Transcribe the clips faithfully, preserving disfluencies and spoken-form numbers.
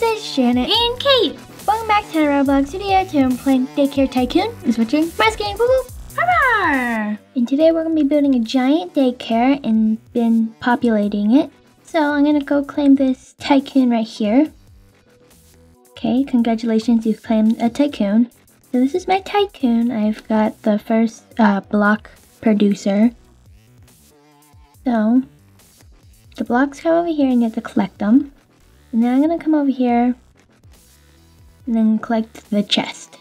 This is Janet and Kate. Welcome back to the Roblox studio. Today I'm playing Daycare Tycoon. I'm switching. Rescuing. Woo woo. And today we're going to be building a giant daycare and been populating it. So I'm going to go claim this tycoon right here. Okay, congratulations, you've claimed a tycoon. So this is my tycoon. I've got the first uh, block producer. So the blocks come over here and you have to collect them. And then I'm going to come over here and then collect the chest.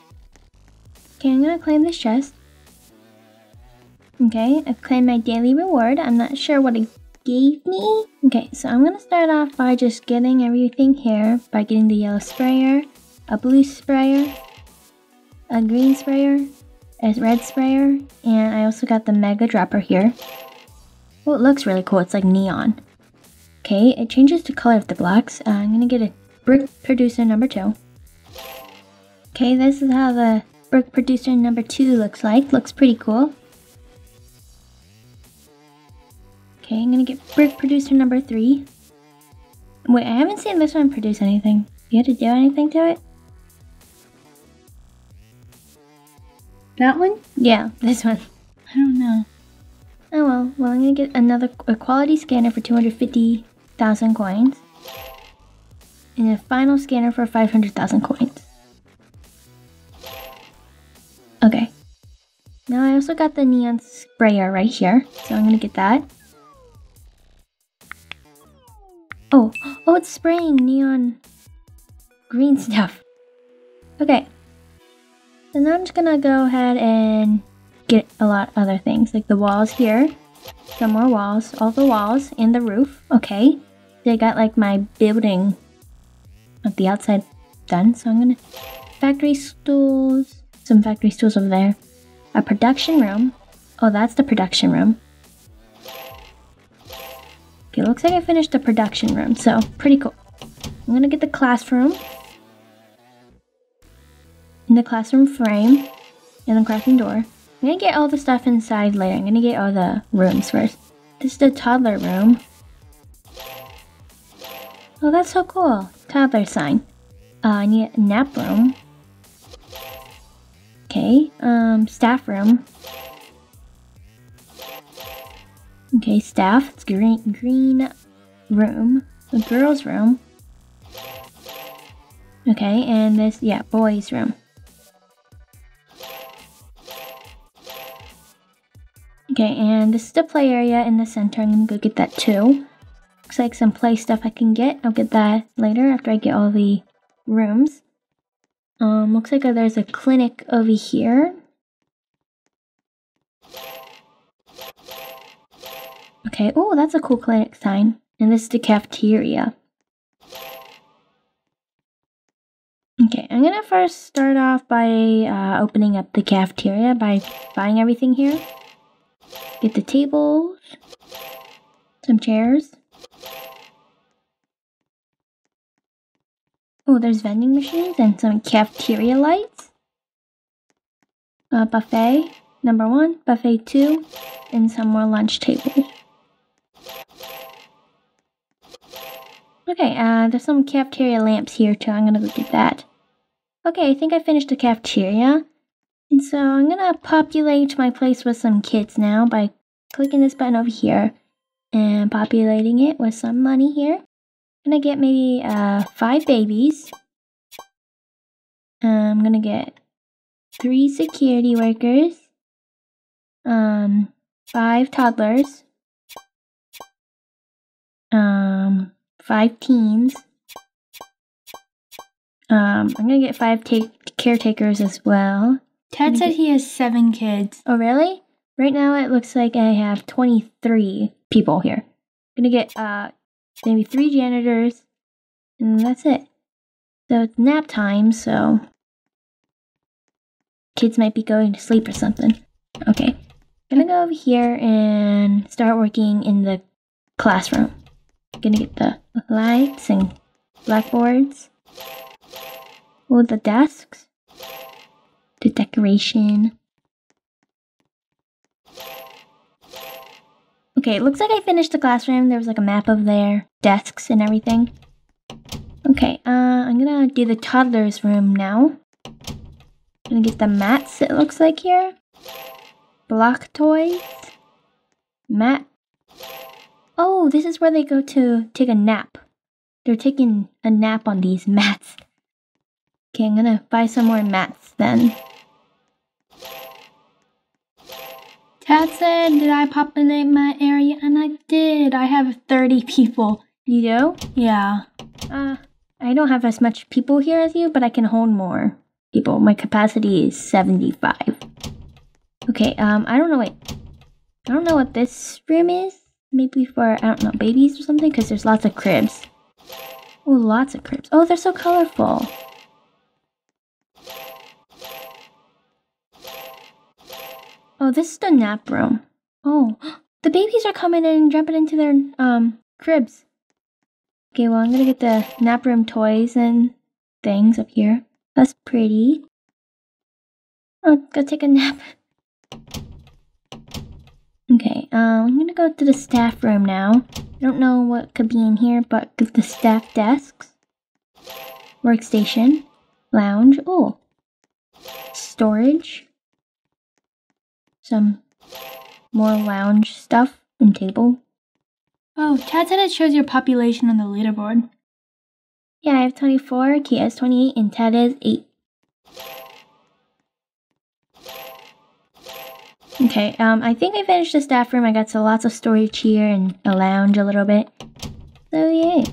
Okay, I'm going to claim this chest. Okay, I've claimed my daily reward. I'm not sure what it gave me. Okay, so I'm going to start off by just getting everything here. By getting the yellow sprayer, a blue sprayer, a green sprayer, a red sprayer, and I also got the mega dropper here. Oh, it looks really cool. It's like neon. Okay, it changes the color of the blocks. Uh, I'm going to get a brick producer number two. Okay, this is how the brick producer number two looks like. Looks pretty cool. Okay, I'm going to get brick producer number three. Wait, I haven't seen this one produce anything. You had to do anything to it? That one? Yeah, this one. I don't know. Oh well, well I'm going to get another quality scanner for two hundred fifty thousand coins. And a final scanner for five hundred thousand coins. Okay. Now I also got the neon sprayer right here, so I'm going to get that. Oh, oh it's spraying neon green stuff. Okay. So now I'm just going to go ahead and get a lot of other things, like the walls here, some more walls, all the walls, and the roof. Okay, they got like my building of the outside done, so I'm gonna factory stools, some factory stools over there, a production room. Oh, that's the production room. Okay, looks like I finished the production room, so pretty cool. I'm gonna get the classroom, in the classroom frame, and the classroom door. I'm gonna get all the stuff inside later. I'm gonna get all the rooms first. This is the toddler room. Oh, that's so cool. Toddler sign. Uh, I need a nap room. Okay, um, staff room. Okay, staff. It's green, green room. The girls room. Okay, and this, yeah, boys room. Okay, and this is the play area in the center. I'm gonna go get that too. Looks like some play stuff I can get. I'll get that later after I get all the rooms. Um, looks like there's a clinic over here. Okay, oh, that's a cool clinic sign. And this is the cafeteria. Okay, I'm gonna first start off by uh, opening up the cafeteria by buying everything here. Get the tables, some chairs. Oh, there's vending machines and some cafeteria lights. Uh, buffet number one, buffet two, and some more lunch tables. Okay, uh, there's some cafeteria lamps here too. I'm gonna go get that. Okay, I think I finished the cafeteria. And so I'm going to populate my place with some kids now by clicking this button over here and populating it with some money here. I'm going to get maybe uh, five babies. I'm going to get three security workers, um, five toddlers, um, five teens. Um, I'm going to get five caretakers as well. Ted said he has seven kids. Oh, really? Right now it looks like I have twenty-three people here. I'm gonna get uh, maybe three janitors, and that's it. So it's nap time, so kids might be going to sleep or something. Okay, I'm gonna go over here and start working in the classroom. I'm gonna get the lights and blackboards. Oh, the desks. The decoration. Okay, it looks like I finished the classroom. There was like a map of their desks and everything. Okay, uh, I'm gonna do the toddler's room now. I'm gonna get the mats, it looks like here. Block toys. Mat. Oh, this is where they go to take a nap. They're taking a nap on these mats. Okay, I'm gonna buy some more mats then. Tad said, did I populate my area? And I did. I have thirty people. You do? Yeah. Uh, I don't have as much people here as you, but I can hold more people. My capacity is seventy-five. Okay, um, I don't know, wait. I don't know what this room is. Maybe for, I don't know, babies or something? Because there's lots of cribs. Oh, lots of cribs. Oh, they're so colorful. Oh, this is the nap room. Oh, the babies are coming in and jumping into their um cribs. Okay, well, I'm gonna get the nap room toys and things up here. That's pretty. Oh, go take a nap. Okay, um, I'm gonna go to the staff room now. I don't know what could be in here, but the staff desks, workstation, lounge, oh, storage. Some more lounge stuff and table. Oh, Tad said it shows your population on the leaderboard. Yeah, I have twenty-four, Kate has twenty-eight, and Tad has eight. Okay, um, I think I finished the staff room. I got so lots of storage here and a lounge a little bit. So yay.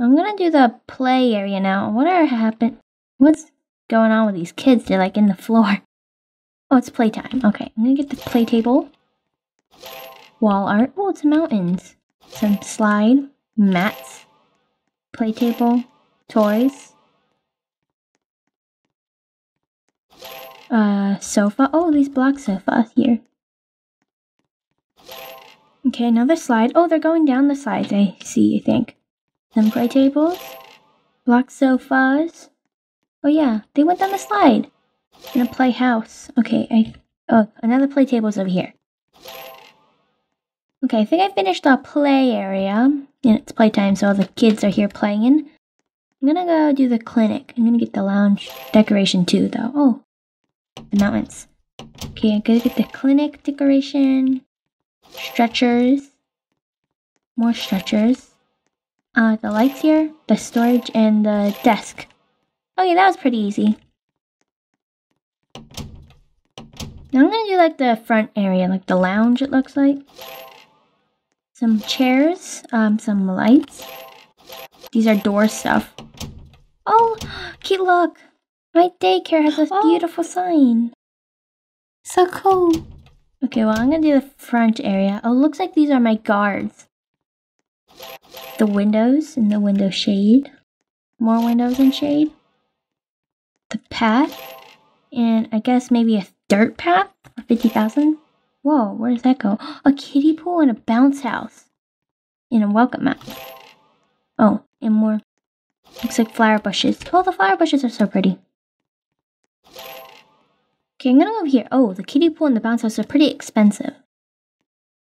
I'm gonna do the play area now. What are happen- What's going on with these kids? They're like in the floor. Oh, it's playtime. Okay, I'm gonna get the play table. Wall art. Oh, it's mountains. Some slide. Mats. Play table. Toys. Uh, sofa. Oh, these block sofas here. Okay, another slide. Oh, they're going down the slides, I see, I think. Some play tables. Block sofas. Oh yeah, they went down the slide. In a playhouse. Okay, I... Oh, another play table's over here. Okay, I think I finished the play area. And it's playtime, so all the kids are here playing. I'm gonna go do the clinic. I'm gonna get the lounge decoration too, though. Oh, the mountains. Okay, I'm gonna get the clinic decoration. Stretchers. More stretchers. Uh, the lights here, the storage, and the desk. Okay, that was pretty easy. Now I'm gonna do like the front area, like the lounge it looks like. Some chairs, um, some lights. These are door stuff. Oh, cute look! My daycare has a oh. beautiful sign. So cool. Okay, well I'm gonna do the front area. Oh, looks like these are my guards. The windows and the window shade. More windows and shade. The path. And I guess maybe a dirt path for fifty thousand? Whoa, where does that go? A kiddie pool and a bounce house. And a welcome mat. Oh, and more. Looks like flower bushes. Oh, the flower bushes are so pretty. Okay, I'm gonna go over here. Oh, the kiddie pool and the bounce house are pretty expensive.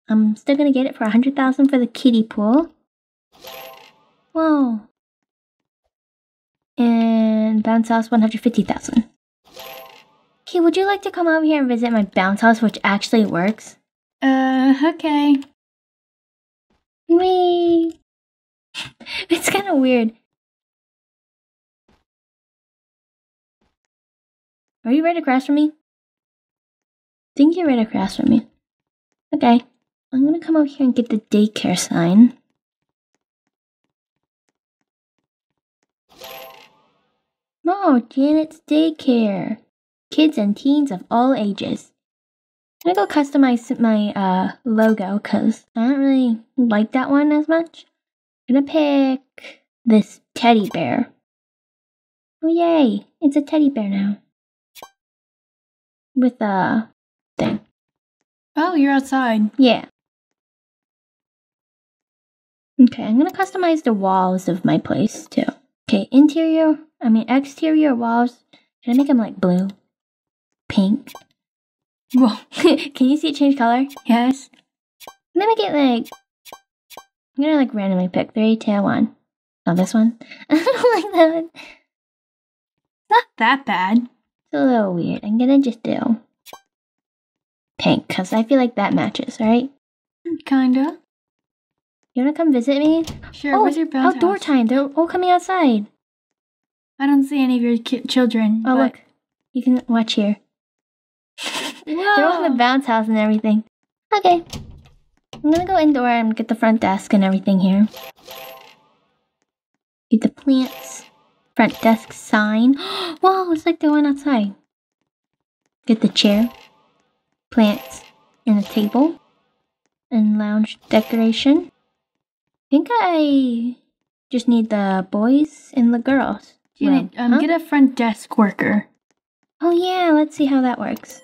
I'm still gonna get it for one hundred thousand for the kiddie pool. Whoa. And bounce house, one hundred fifty thousand. Hey, would you like to come over here and visit my bounce house, which actually works? Uh, okay. Whee! It's kind of weird. Are you right across from me? I think you're right across from me. Okay. I'm gonna come over here and get the daycare sign. Oh, Janet's daycare. Kids and teens of all ages. I'm gonna go customize my uh, logo because I don't really like that one as much. I'm gonna pick this teddy bear. Oh yay, it's a teddy bear now. With a thing. Oh, you're outside. Yeah. Okay, I'm gonna customize the walls of my place too. Okay, interior, I mean exterior walls. Can I make them like blue? Pink. Whoa. Can you see it change color? Yes. Let me get like... I'm gonna like randomly pick three, two, one. Oh, this one? I don't like that one. Not that bad. It's a little weird. I'm gonna just do pink, because I feel like that matches, right? Kinda. You wanna come visit me? Sure, oh, where's your bounce outdoor house? Time. They're all coming outside. I don't see any of your ki children. Oh, but... look. You can watch here. They're all in the bounce house and everything. Okay. I'm gonna go indoor and get the front desk and everything here. Get the plants. Front desk sign. Whoa, it's like the one outside. Get the chair. Plants. And the table. And lounge decoration. I think I just need the boys and the girls. Janet, um, huh? Get a front desk worker. Oh yeah, let's see how that works.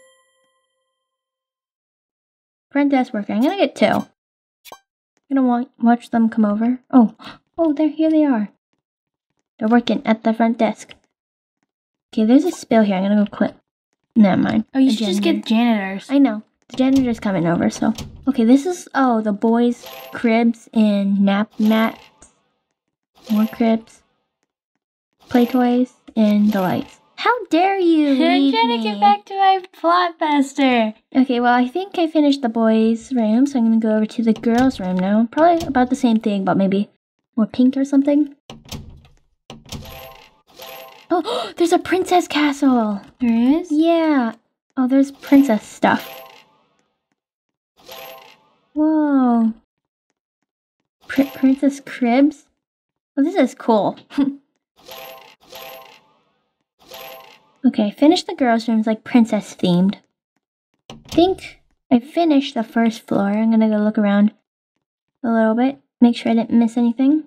Front desk worker. I'm gonna get two. I'm gonna wa watch them come over. Oh, oh, they're here. They are. They're working at the front desk. Okay, there's a spill here. I'm gonna go clip. Never mind. Oh, you should just get janitors. I know. The janitor's coming over, so. Okay, this is, oh, the boys' cribs and nap mats. More cribs. Play toys and the lights. How dare you leave me. I'm trying to get back to my plot faster. Okay, well, I think I finished the boys' room, so I'm going to go over to the girls' room now. Probably about the same thing, but maybe more pink or something. Oh, there's a princess castle. There is? Yeah. Oh, there's princess stuff. Whoa. Pr princess cribs? Oh, this is cool. Okay, finish the girls' rooms like princess themed. I think I finished the first floor. I'm gonna go look around a little bit. Make sure I didn't miss anything.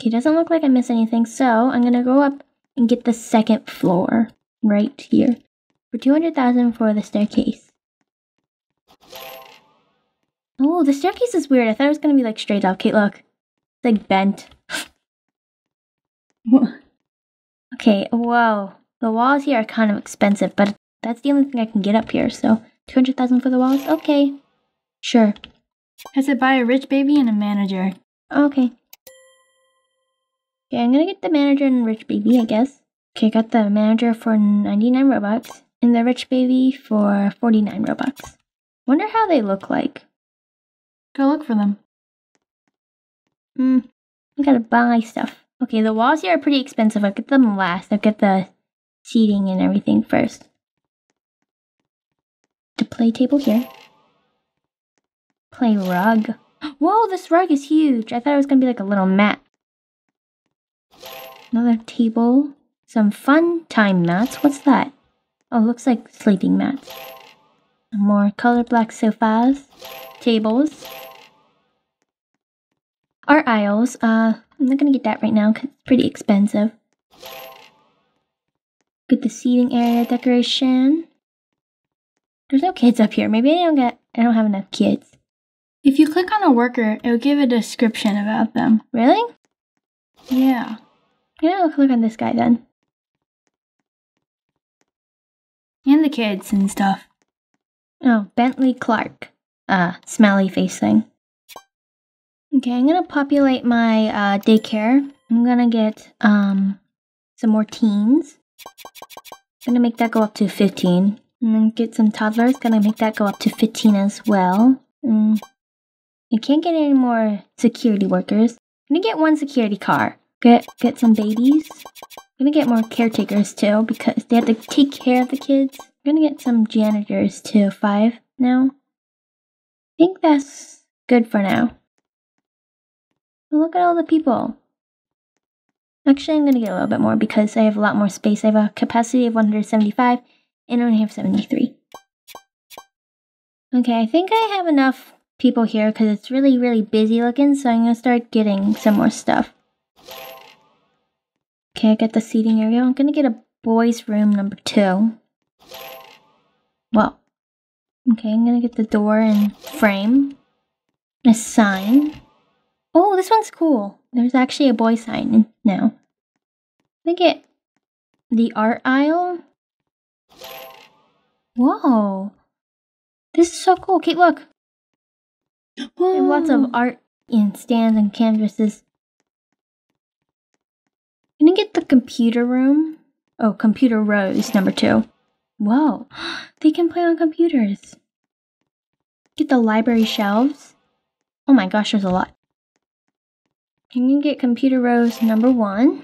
Okay, doesn't look like I missed anything, so I'm gonna go up and get the second floor right here. For two hundred thousand dollars for the staircase. Oh, the staircase is weird. I thought it was going to be like straight up. Kate, look. It's like bent. Okay, whoa. The walls here are kind of expensive, but that's the only thing I can get up here. So two hundred thousand dollars for the walls? Okay. Sure. I said buy a rich baby and a manager. Okay. Okay, I'm going to get the manager and rich baby, I guess. Okay, I got the manager for ninety-nine Robux and the rich baby for forty-nine Robux. Wonder how they look like. Go look for them. Hmm. I gotta buy stuff. Okay, the walls here are pretty expensive. I'll get them last. I'll get the seating and everything first. The play table here. Play rug. Whoa, this rug is huge. I thought it was gonna be like a little mat. Another table. Some fun time mats. What's that? Oh, looks like sleeping mats. More color black sofas. Tables. Our aisles, uh, I'm not gonna get that right now because it's pretty expensive. Get the seating area decoration. There's no kids up here. Maybe I don't get, I don't have enough kids. If you click on a worker, it'll give a description about them. Really? Yeah. I'm gonna click on this guy then. And the kids and stuff. Oh, Bentley Clark. Uh, smelly face thing. Okay, I'm gonna populate my uh, daycare. I'm gonna get um, some more teens. I'm gonna make that go up to fifteen. And then get some toddlers. Gonna make that go up to fifteen as well. And I can't get any more security workers. I'm gonna get one security car. Get, get some babies. I'm gonna get more caretakers too because they have to take care of the kids. I'm gonna get some janitors too. Five now. I think that's good for now. Look at all the people. Actually, I'm going to get a little bit more because I have a lot more space. I have a capacity of one hundred seventy-five and I only have seventy-three. Okay, I think I have enough people here because it's really, really busy looking. So I'm going to start getting some more stuff. Okay, I got the seating area. I'm going to get a boys' room number two. Well. Okay, I'm gonna get the door and frame. A sign. Oh, this one's cool. There's actually a boy sign now. I'm gonna get the art aisle. Whoa. This is so cool. Kate, look. Whoa. There's lots of art in stands and canvases. gonna get the computer room. Oh, computer row is number two. Whoa, they can play on computers. Get the library shelves. Oh my gosh, there's a lot. I'm gonna get computer rows number one.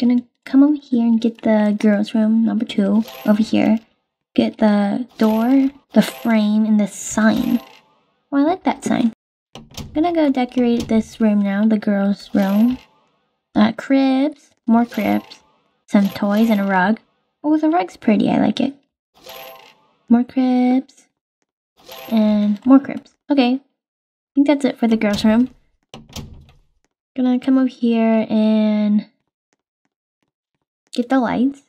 Gonna come over here and get the girls' room number two over here. Get the door, the frame, and the sign. Oh, I like that sign. I'm gonna go decorate this room now, the girls' room. Uh, cribs, more cribs, some toys, and a rug. Oh, the rug's pretty. I like it. More cribs and more cribs. Okay, I think that's it for the girls' room. Gonna come over here and get the lights.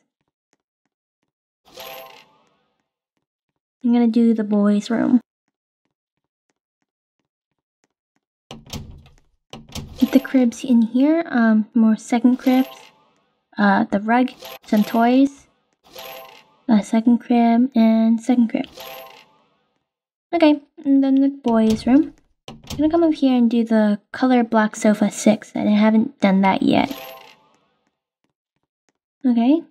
I'm gonna do the boys' room. Get the cribs in here. Um, more second cribs. Uh, the rug, some toys. A second crib and second crib. Okay, and then the boys' room. I'm gonna come over here and do the color block sofa six. I haven't done that yet. Okay.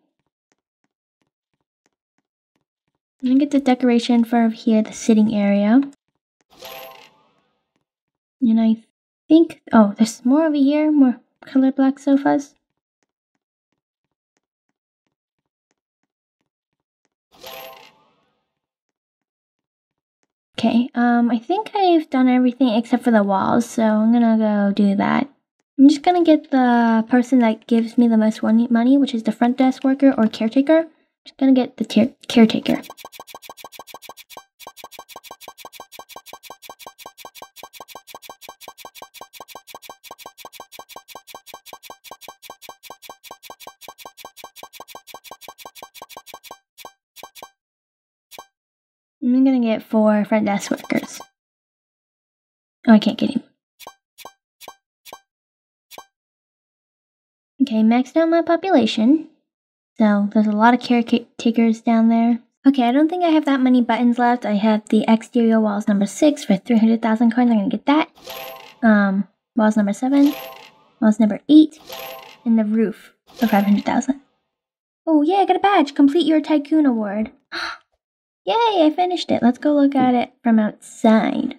I'm gonna get the decoration for over here, the sitting area. And I think, oh, there's more over here, more color block sofas. Okay, um, I think I've done everything except for the walls, so I'm gonna go do that. I'm just gonna get the person that gives me the most money, which is the front desk worker or caretaker. I'm just gonna get the caretaker. I'm gonna get four front desk workers. Oh, I can't get him. Okay, maxed out my population. So there's a lot of caretakers down there. Okay, I don't think I have that many buttons left. I have the exterior walls number six for three hundred thousand coins. I'm gonna get that. Um, walls number seven, walls number eight, and the roof for five hundred thousand. Oh yeah, I got a badge. Complete your tycoon award. Yay, I finished it. Let's go look at it from outside.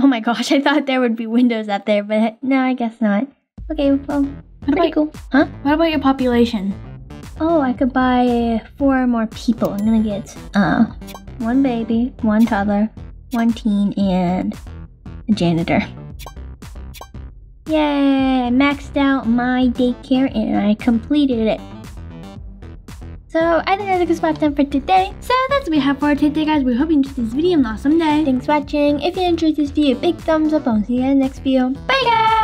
Oh my gosh, I thought there would be windows out there, but no, I guess not. Okay, well, what pretty about, cool. Huh? What about your population? Oh, I could buy four more people. I'm gonna get uh, one baby, one toddler, one teen, and a janitor. Yay, I maxed out my daycare and I completed it. So I think that's a good spot done for today. So that's what we have for today, guys. We hope you enjoyed this video and an awesome day. Thanks for watching. If you enjoyed this video, big thumbs up. I'll see you in the next video. Bye guys!